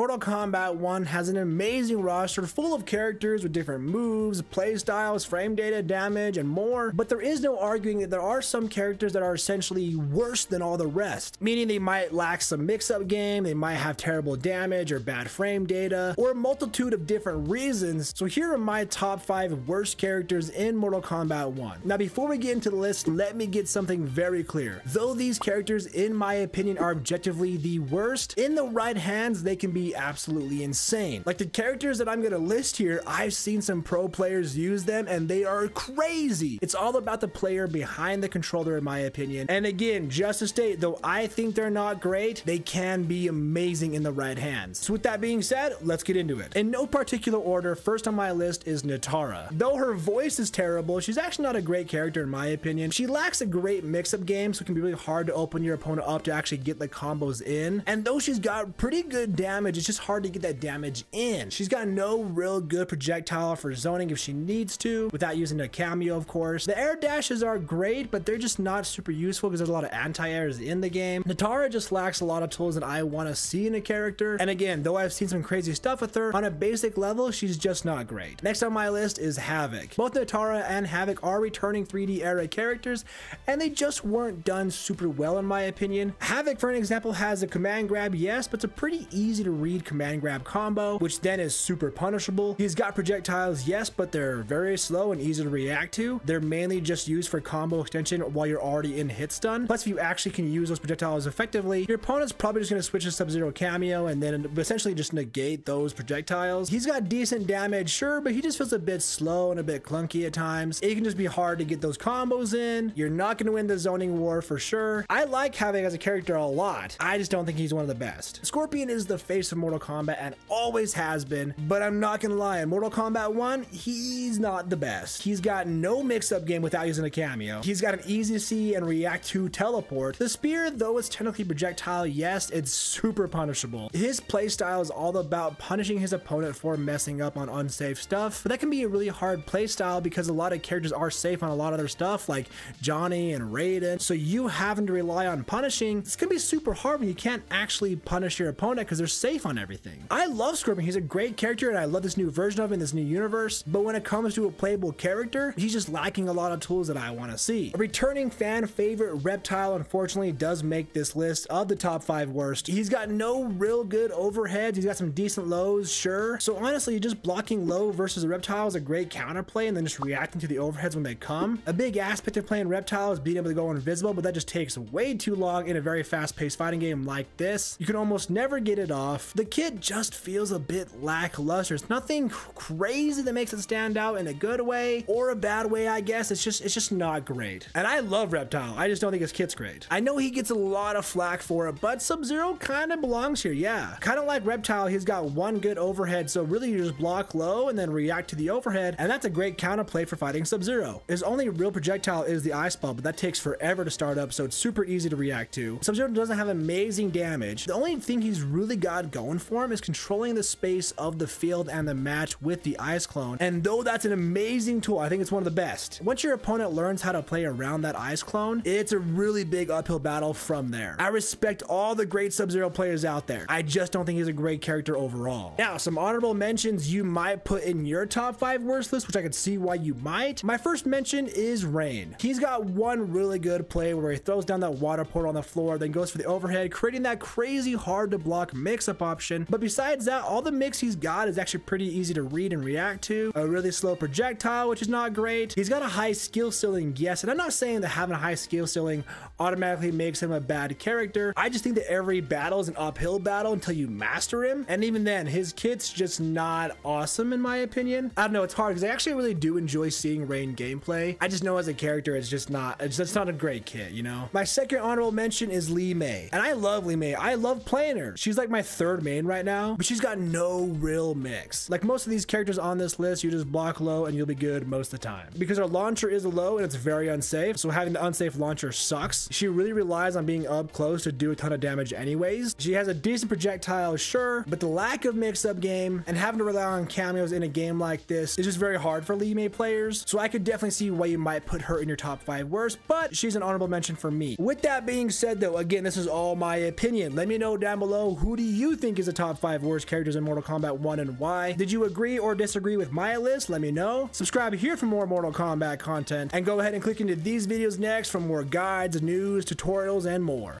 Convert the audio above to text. Mortal Kombat 1 has an amazing roster full of characters with different moves, playstyles, frame data, damage, and more, but there is no arguing that there are some characters that are essentially worse than all the rest, meaning they might lack some mix-up game, they might have terrible damage or bad frame data, or a multitude of different reasons. So here are my top 5 worst characters in Mortal Kombat 1. Now before we get into the list, let me get something very clear. Though these characters, in my opinion, are objectively the worst, in the right hands, they can be absolutely insane. Like the characters that I'm gonna list here, I've seen some pro players use them and they are crazy. It's all about the player behind the controller, in my opinion. And again, just to state, though I think they're not great, they can be amazing in the right hands. So with that being said, let's get into it. In no particular order, first on my list is Nitara. Though her voice is terrible, she's actually not a great character in my opinion. She lacks a great mix-up game, so it can be really hard to open your opponent up to actually get the combos in. And though she's got pretty good damage, it's just hard to get that damage in. She's got no real good projectile for zoning if she needs to, without using a cameo, of course. The air dashes are great, but they're just not super useful because there's a lot of anti-airs in the game. Nitara just lacks a lot of tools that I want to see in a character. And again, though I've seen some crazy stuff with her, on a basic level, she's just not great. Next on my list is Havik. Both Nitara and Havik are returning 3D era characters, and they just weren't done super well in my opinion. Havik, for an example, has a command grab, yes, but it's a pretty easy to read command grab combo, which then is super punishable. He's got projectiles, yes, but they're very slow and easy to react to. They're mainly just used for combo extension while you're already in hit stun. Plus, if you actually can use those projectiles effectively, your opponent's probably just going to switch to Sub-Zero cameo and then essentially just negate those projectiles. He's got decent damage, sure, but he just feels a bit slow and a bit clunky at times. It can just be hard to get those combos in. You're not going to win the zoning war for sure. I like Havik as a character a lot. I just don't think he's one of the best. Scorpion is the face of Mortal Kombat and always has been, but I'm not gonna lie, in Mortal Kombat 1, he's not the best. He's got no mix-up game without using a cameo. He's got an easy to see and react to teleport. The spear, though it's technically projectile, yes, it's super punishable. His playstyle is all about punishing his opponent for messing up on unsafe stuff, but that can be a really hard playstyle because a lot of characters are safe on a lot of their stuff, like Johnny and Raiden, so you having to rely on punishing, it's gonna be super hard when you can't actually punish your opponent because they're safe on everything. I love Scorpion, he's a great character and I love this new version of him in this new universe, but when it comes to a playable character, he's just lacking a lot of tools that I want to see. A returning fan favorite, Reptile, unfortunately does make this list of the top 5 worst. He's got no real good overheads, he's got some decent lows, sure, so honestly just blocking low versus a Reptile is a great counterplay and then just reacting to the overheads when they come. A big aspect of playing Reptile is being able to go invisible, but that just takes way too long in a very fast-paced fighting game like this. You can almost never get it off. The kid just feels a bit lackluster. It's nothing crazy that makes it stand out in a good way or a bad way, I guess. It's just not great. And I love Reptile. I just don't think his kit's great. I know he gets a lot of flack for it, but Sub-Zero kind of belongs here, yeah. Kind of like Reptile, he's got one good overhead, so really you just block low and then react to the overhead, and that's a great counterplay for fighting Sub-Zero. His only real projectile is the ice ball, but that takes forever to start up, so it's super easy to react to. Sub-Zero doesn't have amazing damage. The only thing he's really got going for him is controlling the space of the field and the match with the ice clone, and though that's an amazing tool, I think it's one of the best. Once your opponent learns how to play around that ice clone, it's a really big uphill battle from there. I respect all the great Sub-Zero players out there. I just don't think he's a great character overall. Now, some honorable mentions you might put in your top 5 worst list, which I could see why you might. My first mention is Rain. He's got one really good play where he throws down that water portal on the floor, then goes for the overhead, creating that crazy hard to block mix-up option. But besides that, all the mix he's got is actually pretty easy to read and react to. A really slow projectile, which is not great. He's got a high skill ceiling, yes, and I'm not saying that having a high skill ceiling automatically makes him a bad character. I just think that every battle is an uphill battle until you master him, and even then, his kit's just not awesome in my opinion. I don't know, it's hard because I actually really do enjoy seeing Rain gameplay. I just know as a character, it's just not a great kit, you know. My second honorable mention is Li Mei, and I love Li Mei. I love playing her. She's like my third main right now, but she's got no real mix. Like most of these characters on this list, you just block low and you'll be good most of the time because her launcher is low and it's very unsafe. So having the unsafe launcher sucks. She really relies on being up close to do a ton of damage anyways. She has a decent projectile, sure, but the lack of mix-up game and having to rely on cameos in a game like this is just very hard for Li Mei players. So I could definitely see why you might put her in your top 5 worst, but she's an honorable mention for me. With that being said, though, again, this is all my opinion. Let me know down below, who do you think think is the top 5 worst characters in Mortal Kombat 1 and why. Did you agree or disagree with my list? Let me know. Subscribe here for more Mortal Kombat content, and go ahead and click into these videos next for more guides, news, tutorials, and more.